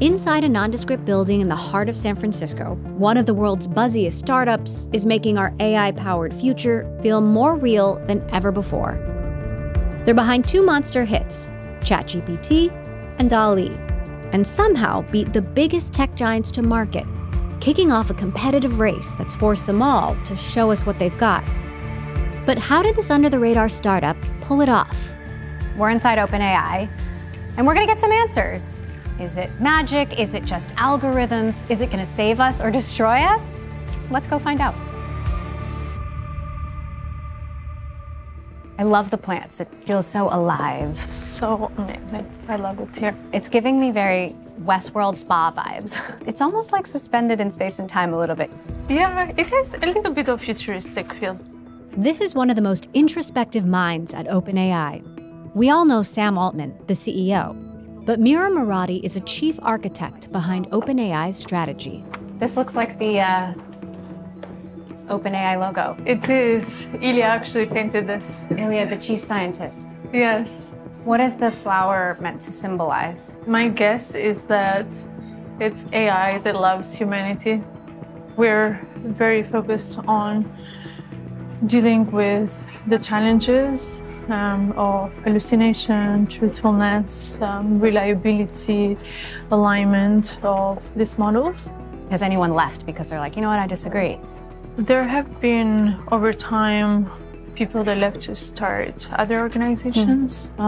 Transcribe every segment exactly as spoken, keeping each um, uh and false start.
Inside a nondescript building in the heart of San Francisco, one of the world's buzziest startups is making our A I-powered future feel more real than ever before. They're behind two monster hits, ChatGPT and DALL-E, and somehow beat the biggest tech giants to market, kicking off a competitive race that's forced them all to show us what they've got. But how did this under-the-radar startup pull it off? We're inside OpenAI, and we're gonna get some answers. Is it magic? Is it just algorithms? Is it going to save us or destroy us? Let's go find out. I love the plants. It feels so alive. So amazing. I love it here. It's giving me very Westworld spa vibes. It's almost like suspended in space and time a little bit. Yeah, it has a little bit of futuristic feel. This is one of the most introspective minds at OpenAI. We all know Sam Altman, the C E O. But Mira Murati is a chief architect behind OpenAI's strategy. This looks like the uh, OpenAI logo. It is. Ilya actually painted this. Ilya, the chief scientist. Yes. What is the flower meant to symbolize? My guess is that it's A I that loves humanity. We're very focused on dealing with the challenges Um, or hallucination, truthfulness, um, reliability, alignment of these models. Has anyone left because they're like, you know what, I disagree? There have been, over time, people that left to start other organizations mm-hmm.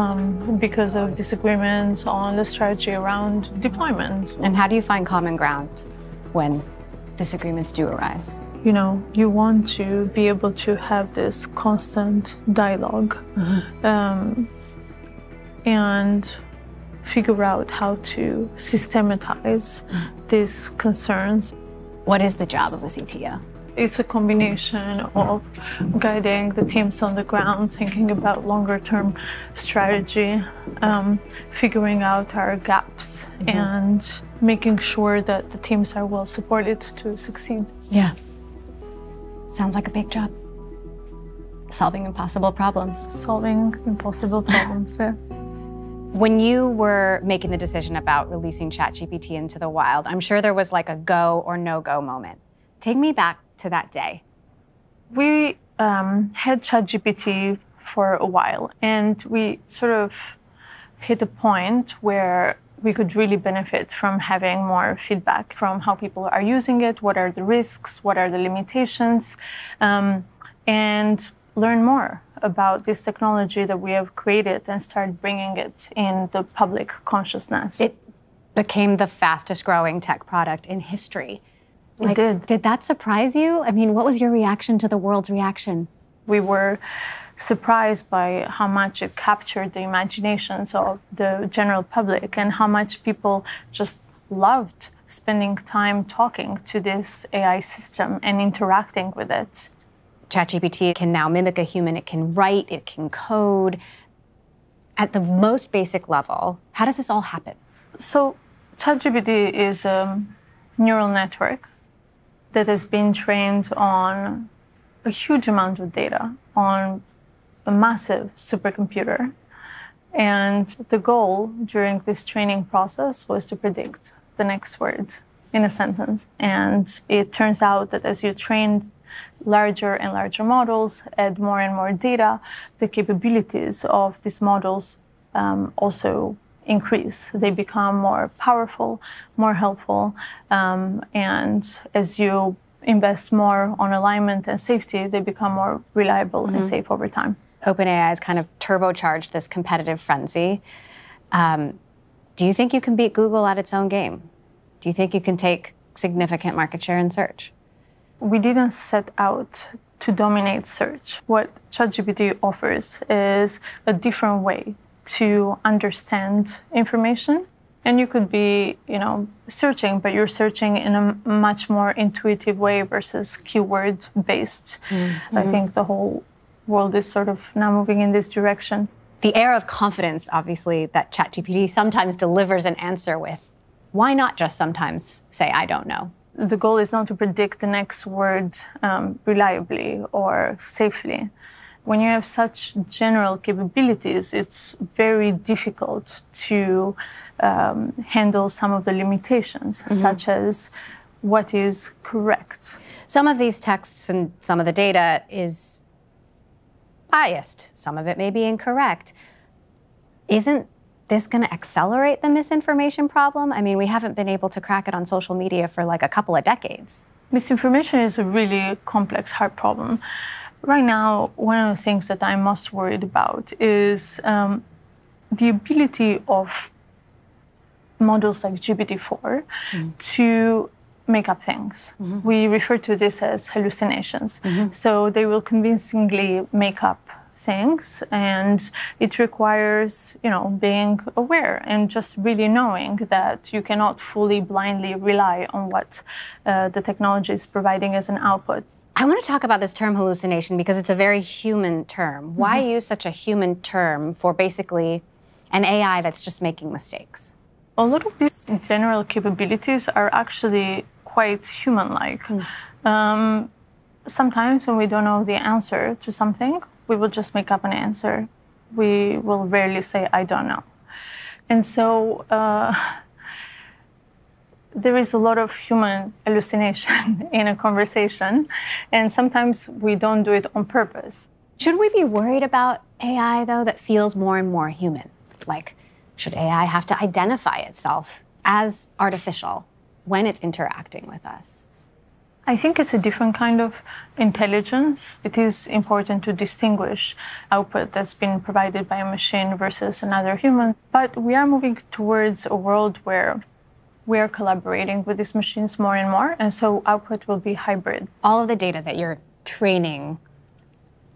um, because of disagreements on the strategy around deployment. And how do you find common ground when disagreements do arise? You know, you want to be able to have this constant dialogue mm-hmm. um, and figure out how to systematize mm-hmm. these concerns. What is the job of a C T O? It's a combination of guiding the teams on the ground, thinking about longer-term strategy, um, figuring out our gaps, mm-hmm. and making sure that the teams are well supported to succeed. Yeah. Sounds like a big job. Solving impossible problems. Solving impossible problems, yeah. When you were making the decision about releasing ChatGPT into the wild, I'm sure there was like a go or no-go moment. Take me back to that day. We um, had ChatGPT for a while, and we sort of hit a point where we could really benefit from having more feedback from how people are using it, what are the risks, what are the limitations, um, and learn more about this technology that we have created and start bringing it in the public consciousness. It became the fastest growing tech product in history. Like, it did. Did that surprise you? I mean, what was your reaction to the world's reaction? We were surprised by how much it captured the imaginations of the general public and how much people just loved spending time talking to this A I system and interacting with it. ChatGPT can now mimic a human. It can write, it can code. At the most basic level, how does this all happen? So ChatGPT is a neural network that has been trained on a huge amount of data on a massive supercomputer. And the goal during this training process was to predict the next word in a sentence. And it turns out that as you train larger and larger models, add more and more data, the capabilities of these models um, also increase. They become more powerful, more helpful. Um, and as you invest more on alignment and safety, they become more reliable mm-hmm. and safe over time. OpenAI has kind of turbocharged this competitive frenzy. Um, do you think you can beat Google at its own game? Do you think you can take significant market share in search? We didn't set out to dominate search. What ChatGPT offers is a different way to understand information. And you could be, you know, searching, but you're searching in a much more intuitive way versus keyword-based. Mm-hmm. So I think the whole world is sort of now moving in this direction. The air of confidence, obviously, that ChatGPT sometimes delivers an answer with. Why not just sometimes say, I don't know? The goal is not to predict the next word um, reliably or safely. When you have such general capabilities, it's very difficult to um, handle some of the limitations, mm-hmm. such as what is correct. Some of these texts and some of the data is biased. Some of it may be incorrect. Isn't this going to accelerate the misinformation problem? I mean, we haven't been able to crack it on social media for like a couple of decades. Misinformation is a really complex, hard problem. Right now, one of the things that I'm most worried about is um, the ability of models like G P T four mm-hmm. to make up things. Mm-hmm. We refer to this as hallucinations. Mm-hmm. So they will convincingly make up things, and it requires, you know, being aware and just really knowing that you cannot fully blindly rely on what uh, the technology is providing as an output. I want to talk about this term hallucination because it's a very human term. Why mm-hmm. use such a human term for basically an A I that's just making mistakes? A lot of these general capabilities are actually quite human-like. Mm. Um, sometimes when we don't know the answer to something, we will just make up an answer. We will rarely say, I don't know. And so uh, there is a lot of human hallucination in a conversation, and sometimes we don't do it on purpose. Should we be worried about A I, though, that feels more and more human? Like, should A I have to identify itself as artificial when it's interacting with us? I think it's a different kind of intelligence. It is important to distinguish output that's been provided by a machine versus another human. But we are moving towards a world where we are collaborating with these machines more and more, and so output will be hybrid. All of the data that you're training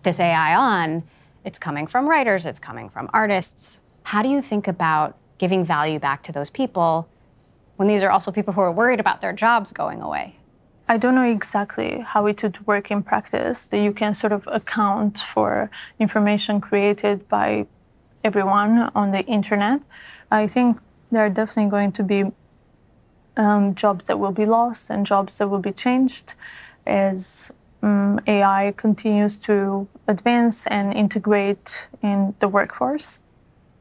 this A I on, it's coming from writers, it's coming from artists. How do you think about giving value back to those people when these are also people who are worried about their jobs going away? I don't know exactly how it would work in practice, that you can sort of account for information created by everyone on the internet. I think there are definitely going to be um, jobs that will be lost and jobs that will be changed as um, A I continues to advance and integrate in the workforce.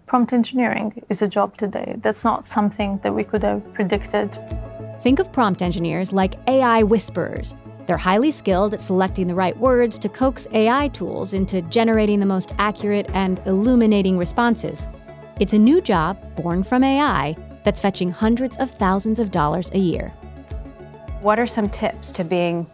Prompt engineering is a job today. That's not something that we could have predicted. Think of prompt engineers like A I whisperers. They're highly skilled at selecting the right words to coax A I tools into generating the most accurate and illuminating responses. It's a new job born from A I that's fetching hundreds of thousands of dollars a year. What are some tips to being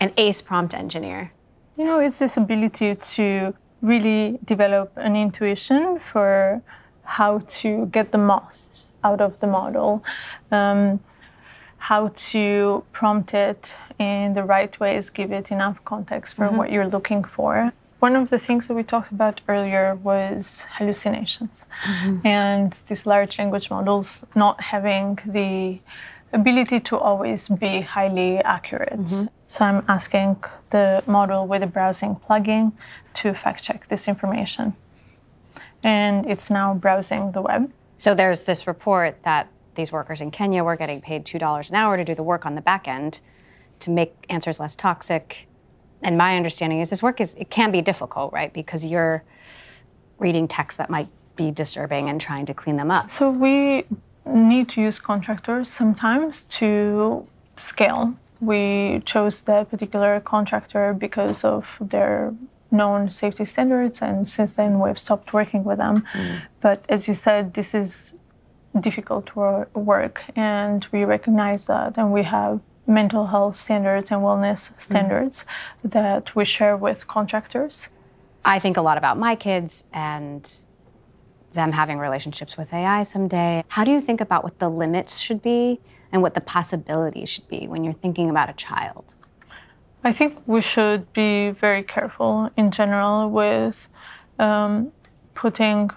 an ace prompt engineer? You know, it's this ability to really develop an intuition for how to get the most out of the model, um, how to prompt it in the right ways, give it enough context for mm-hmm. what you're looking for. One of the things that we talked about earlier was hallucinations mm-hmm. and these large language models not having the ability to always be highly accurate. Mm-hmm. So I'm asking the model with a browsing plugin to fact check this information. And it's now browsing the web. So there's this report that these workers in Kenya were getting paid two dollars an hour to do the work on the back end to make answers less toxic. And my understanding is this work is, it can be difficult, right? Because you're reading texts that might be disturbing and trying to clean them up. So we need to use contractors sometimes to scale. We chose that particular contractor because of their known safety standards, and since then we've stopped working with them. Mm. But as you said, this is difficult work, and we recognize that, and we have mental health standards and wellness standards mm. that we share with contractors. I think a lot about my kids and them having relationships with A I someday. How do you think about what the limits should be and what the possibilities should be when you're thinking about a child? I think we should be very careful in general with um, putting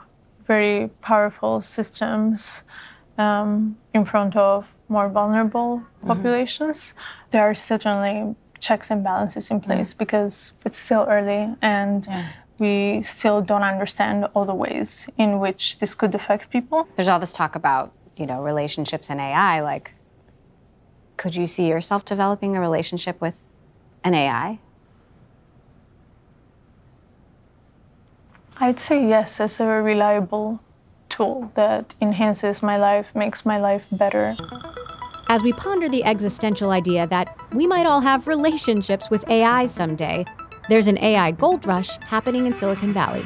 very powerful systems um, in front of more vulnerable mm-hmm. populations. There are certainly checks and balances in place mm-hmm. because it's still early and yeah. we still don't understand all the ways in which this could affect people. There's all this talk about, you know, relationships and A I. Like, could you see yourself developing a relationship with an A I? I'd say yes, as a reliable tool that enhances my life, makes my life better. As we ponder the existential idea that we might all have relationships with A I someday, there's an A I gold rush happening in Silicon Valley.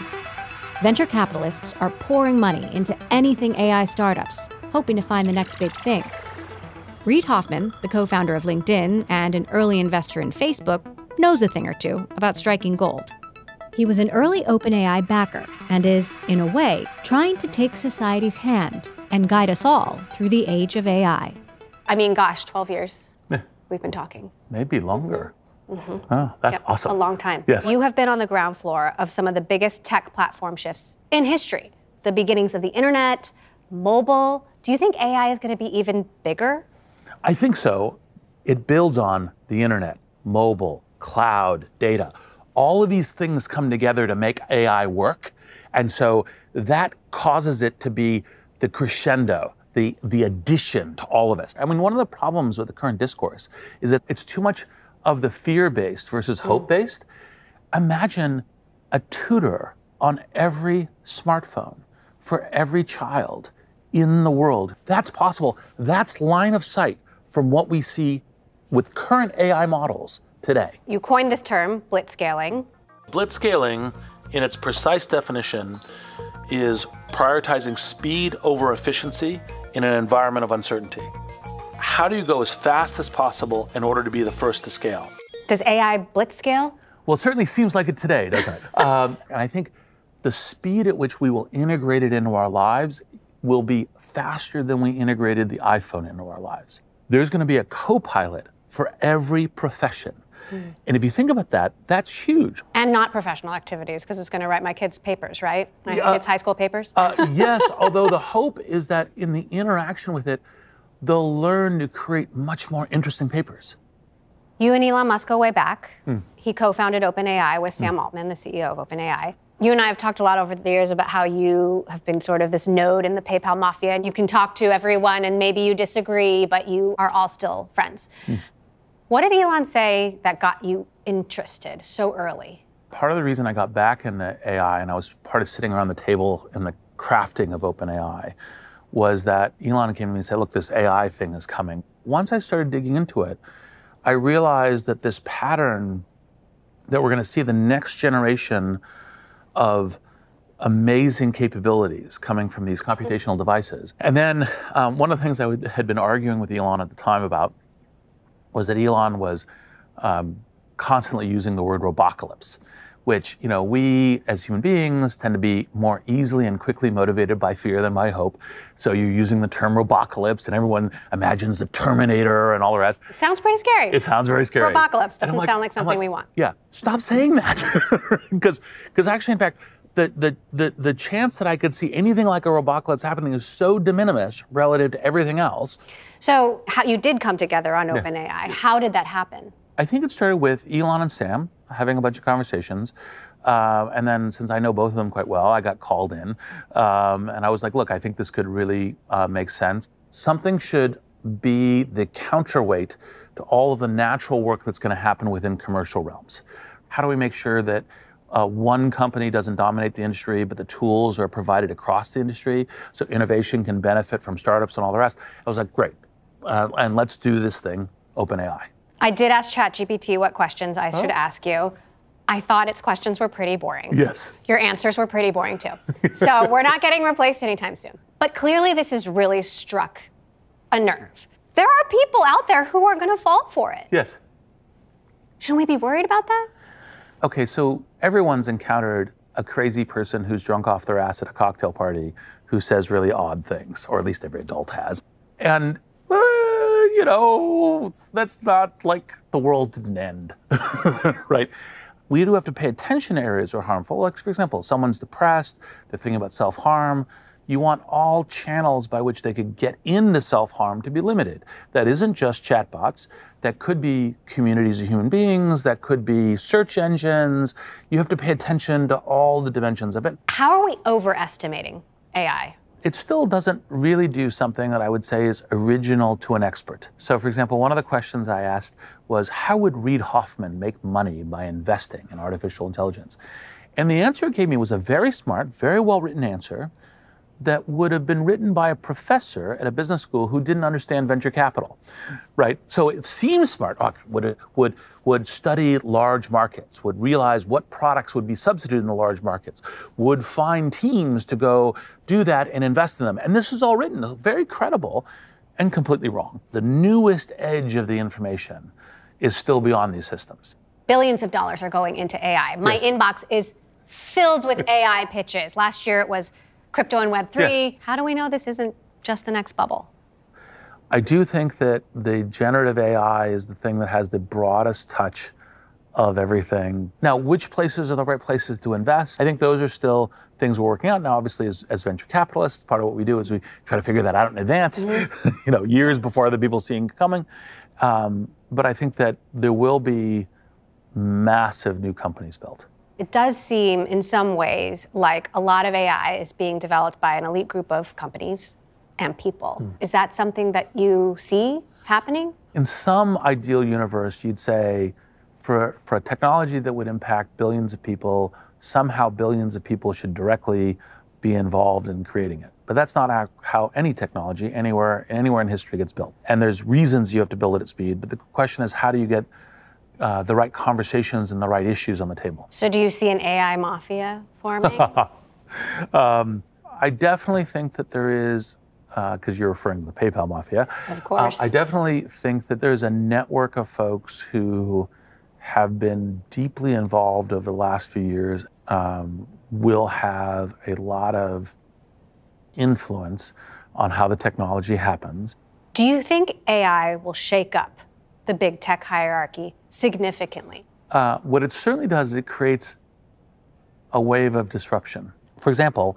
Venture capitalists are pouring money into anything A I startups, hoping to find the next big thing. Reid Hoffman, the co-founder of LinkedIn and an early investor in Facebook, knows a thing or two about striking gold. He was an early OpenAI backer and is, in a way, trying to take society's hand and guide us all through the age of A I. I mean, gosh, twelve years yeah. We've been talking. Maybe longer. Mm-hmm. Oh, that's yep. awesome. A long time. Yes. You have been on the ground floor of some of the biggest tech platform shifts in history. The beginnings of the internet, mobile. Do you think A I is going to be even bigger? I think so. It builds on the internet, mobile, cloud, data. All of these things come together to make A I work. And so that causes it to be the crescendo, the, the addition to all of us. I mean, one of the problems with the current discourse is that it's too much of the fear-based versus hope-based. Imagine a tutor on every smartphone for every child in the world. That's possible. That's line of sight from what we see with current A I models today. You coined this term, blitzscaling. Blitzscaling, in its precise definition, is prioritizing speed over efficiency in an environment of uncertainty. How do you go as fast as possible in order to be the first to scale? Does A I blitzscale? Well, it certainly seems like it today, doesn't it? um, and I think the speed at which we will integrate it into our lives will be faster than we integrated the iPhone into our lives. There's going to be a co-pilot for every profession. Mm. And if you think about that, that's huge. And not professional activities, because it's going to write my kids' papers, right? My uh, kids' high school papers? Uh, yes, although the hope is that in the interaction with it, they'll learn to create much more interesting papers. You and Elon Musk go way back. Mm. He co-founded OpenAI with Sam mm. Altman, the C E O of OpenAI. You and I have talked a lot over the years about how you have been sort of this node in the PayPal mafia, and you can talk to everyone and maybe you disagree, but you are all still friends. Mm. What did Elon say that got you interested so early? Part of the reason I got back into A I, and I was part of sitting around the table in the crafting of OpenAI, was that Elon came to me and said, look, this A I thing is coming. Once I started digging into it, I realized that this pattern that we're going to see the next generation of amazing capabilities coming from these computational devices. And then um, one of the things I would, had been arguing with Elon at the time about was that Elon was um, constantly using the word robocalypse, which, you know, we as human beings tend to be more easily and quickly motivated by fear than by hope. So you're using the term robocalypse and everyone imagines the Terminator and all the rest. It sounds pretty scary. It sounds very scary. Robocalypse doesn't like, sound like something like, we want. Yeah, stop saying that. Because actually, in fact, the, the, the, the chance that I could see anything like a robocalypse happening is so de minimis relative to everything else. So how, you did come together on yeah. OpenAI. How did that happen? I think it started with Elon and Sam having a bunch of conversations. Uh, and then since I know both of them quite well, I got called in. Um, and I was like, look, I think this could really uh, make sense. Something should be the counterweight to all of the natural work that's going to happen within commercial realms. How do we make sure that uh, one company doesn't dominate the industry, but the tools are provided across the industry so innovation can benefit from startups and all the rest? I was like, great. Uh, and let's do this thing, OpenAI. I did ask ChatGPT what questions I should oh. ask you. I thought its questions were pretty boring. Yes. Your answers were pretty boring too. So we're not getting replaced anytime soon. But clearly this has really struck a nerve. There are people out there who are gonna fall for it. Yes. Shouldn't we be worried about that? Okay, so everyone's encountered a crazy person who's drunk off their ass at a cocktail party who says really odd things, or at least every adult has. And you know, that's not like the world didn't end, right? We do have to pay attention to areas that are harmful. Like, for example, someone's depressed, they're thinking about self-harm. You want all channels by which they could get into self-harm to be limited. That isn't just chatbots. That could be communities of human beings. That could be search engines. You have to pay attention to all the dimensions of it. How are we overestimating A I? It still doesn't really do something that I would say is original to an expert. So, for example, one of the questions I asked was, how would Reid Hoffman make money by investing in artificial intelligence? And the answer it gave me was a very smart, very well-written answer, that would have been written by a professor at a business school who didn't understand venture capital, right? So it seems smart. Oh, would, would, would study large markets, would realize what products would be substituted in the large markets, would find teams to go do that and invest in them. And this is all written, very credible and completely wrong. The newest edge of the information is still beyond these systems. Billions of dollars are going into A I. My yes. inbox is filled with A I pitches. Last year it was crypto and Web three. Yes. How do we know this isn't just the next bubble? I do think that the generative A I is the thing that has the broadest touch of everything. Now, which places are the right places to invest? I think those are still things we're working out now. Obviously, as, as venture capitalists, part of what we do is we try to figure that out in advance, mm-hmm. you know, years before other people see it coming. Um, but I think that there will be massive new companies built. It does seem in some ways like a lot of A I is being developed by an elite group of companies and people. Mm. Is that something that you see happening? In some ideal universe, you'd say for, for a technology that would impact billions of people, somehow billions of people should directly be involved in creating it. But that's not how, how any technology anywhere, anywhere in history gets built. And there's reasons you have to build it at speed, but the question is how do you get Uh, the right conversations and the right issues on the table. So do you see an A I mafia forming? um, I definitely think that there is, because uh, you're referring to the PayPal mafia. Of course. Uh, I definitely think that there's a network of folks who have been deeply involved over the last few years, um, will have a lot of influence on how the technology happens. Do you think A I will shake up the big tech hierarchy significantly? Uh, what it certainly does is it creates a wave of disruption. For example,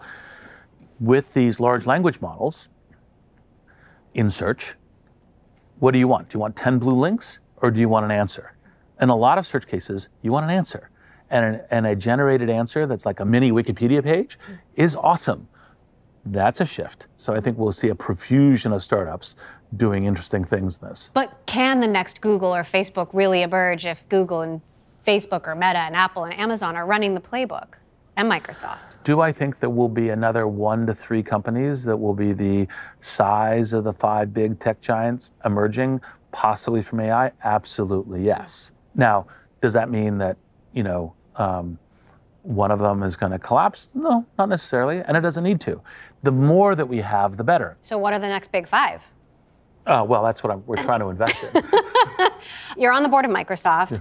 with these large language models in search, what do you want? Do you want ten blue links or do you want an answer? In a lot of search cases, you want an answer. And, an, and a generated answer that's like a mini Wikipedia page is awesome. That's a shift. So I think we'll see a profusion of startups doing interesting things in this. But can the next Google or Facebook really emerge if Google and Facebook or Meta and Apple and Amazon are running the playbook, and Microsoft? Do I think there will be another one to three companies that will be the size of the five big tech giants emerging, possibly from A I? Absolutely, yes. Now, does that mean that, you know, um, one of them is going to collapse? No, not necessarily, and it doesn't need to. The more that we have, the better. So what are the next big five? Uh, well, that's what I'm, we're trying to invest in. You're on the board of Microsoft.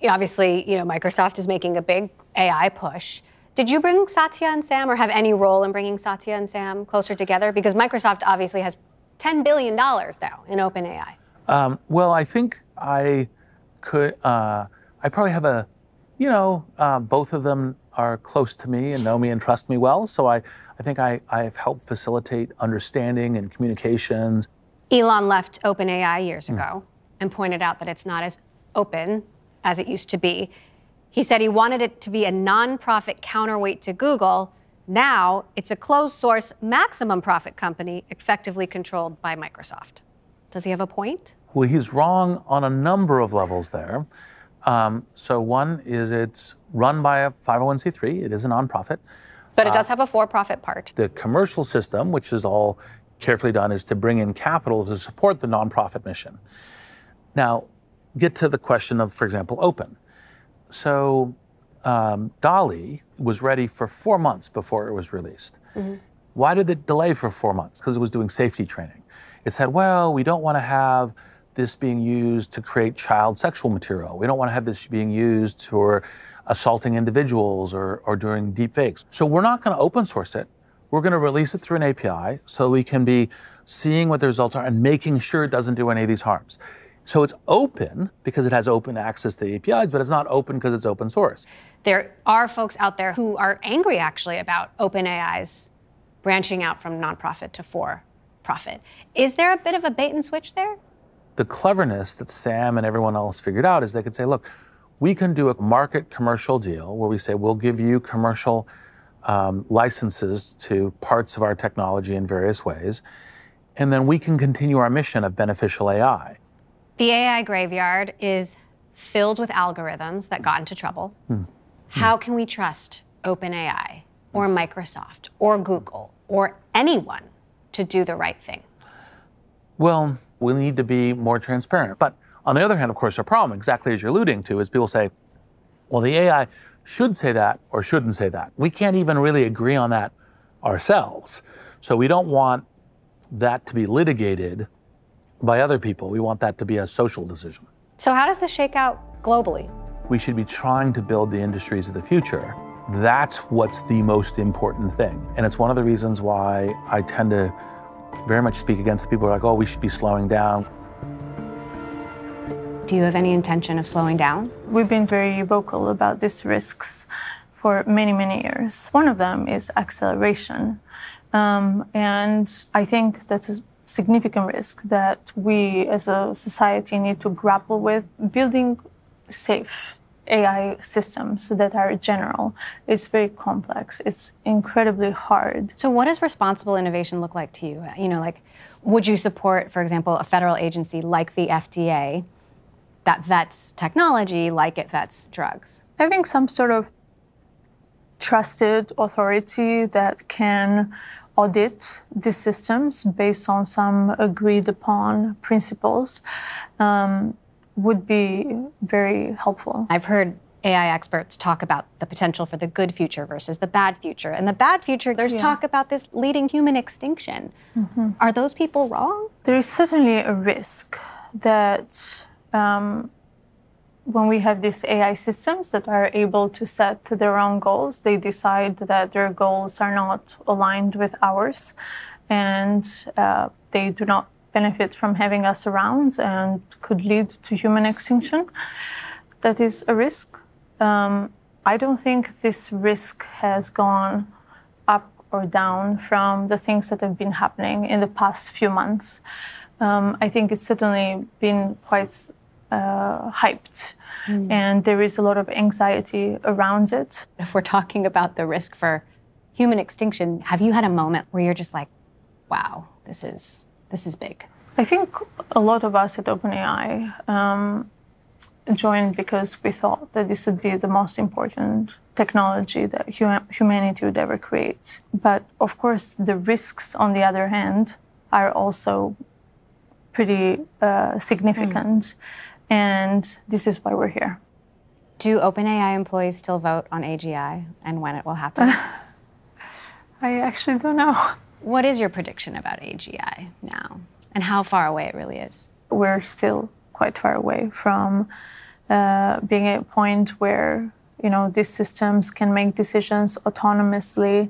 Yeah. Obviously, you know, Microsoft is making a big A I push. Did you bring Satya and Sam, or have any role in bringing Satya and Sam closer together? Because Microsoft obviously has ten billion dollars now in OpenAI. Um, well, I think I could, uh, I probably have a, you know, uh, both of them are close to me and know me and trust me well. So I, I think I, I have helped facilitate understanding and communications. Elon left OpenAI years ago mm. and pointed out that it's not as open as it used to be. He said he wanted it to be a nonprofit counterweight to Google. Now it's a closed-source, maximum-profit company effectively controlled by Microsoft. Does he have a point? Well, he's wrong on a number of levels there. Um, so one is it's run by a five oh one c three. It is a nonprofit. But it uh, does have a for-profit part. The commercial system, which is all carefully done, is to bring in capital to support the nonprofit mission. Now, get to the question of, for example, open. So um, DALL-E was ready for four months before it was released. Mm-hmm. Why did it delay for four months? Because it was doing safety training. It said, well, we don't want to have this being used to create child sexual material. We don't want to have this being used for assaulting individuals or, or doing deep fakes. So we're not going to open source it. We're going to release it through an A P I so we can be seeing what the results are and making sure it doesn't do any of these harms. So it's open because it has open access to the A P Is, but it's not open because it's open source. There are folks out there who are angry actually about OpenAI's branching out from nonprofit to for-profit. Is there a bit of a bait and switch there? The cleverness that Sam and everyone else figured out is they could say, look, we can do a market commercial deal where we say, we'll give you commercial Um, licenses to parts of our technology in various ways, and then we can continue our mission of beneficial A I. The A I graveyard is filled with algorithms that got into trouble. Hmm. How hmm. can we trust OpenAI or Microsoft or Google or anyone to do the right thing? Well, we need to be more transparent. But on the other hand, of course, our problem, exactly as you're alluding to, is people say, well, the A I should say that or shouldn't say that. We can't even really agree on that ourselves. So we don't want that to be litigated by other people. We want that to be a social decision. So how does this shake out globally? We should be trying to build the industries of the future. That's what's the most important thing. And it's one of the reasons why I tend to very much speak against the people who are like, oh, we should be slowing down. Do you have any intention of slowing down? We've been very vocal about these risks for many, many years. One of them is acceleration. Um, and I think that's a significant risk that we as a society need to grapple with. Building safe A I systems that are general is very complex. It's incredibly hard. So what does responsible innovation look like to you? You know, like, would you support, for example, a federal agency like the F D A that vets technology like it vets drugs? Having some sort of trusted authority that can audit these systems based on some agreed upon principles um, would be very helpful. I've heard A I experts talk about the potential for the good future versus the bad future. And the bad future, there's yeah. talk about this leading human extinction. Mm-hmm. Are those people wrong? There is certainly a risk that um, when we have these A I systems that are able to set their own goals, they decide that their goals are not aligned with ours, and uh, they do not benefit from having us around and could lead to human extinction. That is a risk. Um, I don't think this risk has gone up or down from the things that have been happening in the past few months. Um, I think it's certainly been quite Uh, hyped, mm. and there is a lot of anxiety around it. If we're talking about the risk for human extinction, have you had a moment where you're just like, wow, this is, this is big? I think a lot of us at OpenAI um, joined because we thought that this would be the most important technology that hum humanity would ever create. But of course, the risks, on the other hand, are also pretty uh, significant. Mm. And this is why we're here. Do OpenAI employees still vote on A G I and when it will happen? I actually don't know. What is your prediction about A G I now and how far away it really is? We're still quite far away from uh, being at a point where, you know, these systems can make decisions autonomously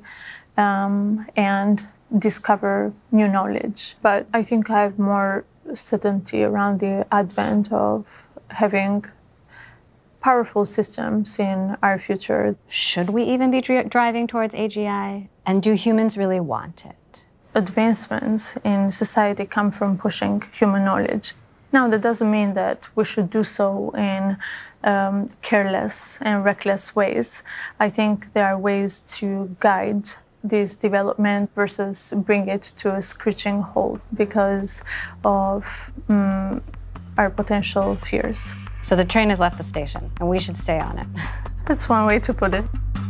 um, and discover new knowledge. But I think I have more certainty around the advent of having powerful systems in our future. Should we even be dri driving towards A G I? And do humans really want it? Advancements in society come from pushing human knowledge. Now, that doesn't mean that we should do so in um, careless and reckless ways. I think there are ways to guide this development versus bring it to a screeching halt because of um, our potential fears. So the train has left the station and we should stay on it. That's one way to put it.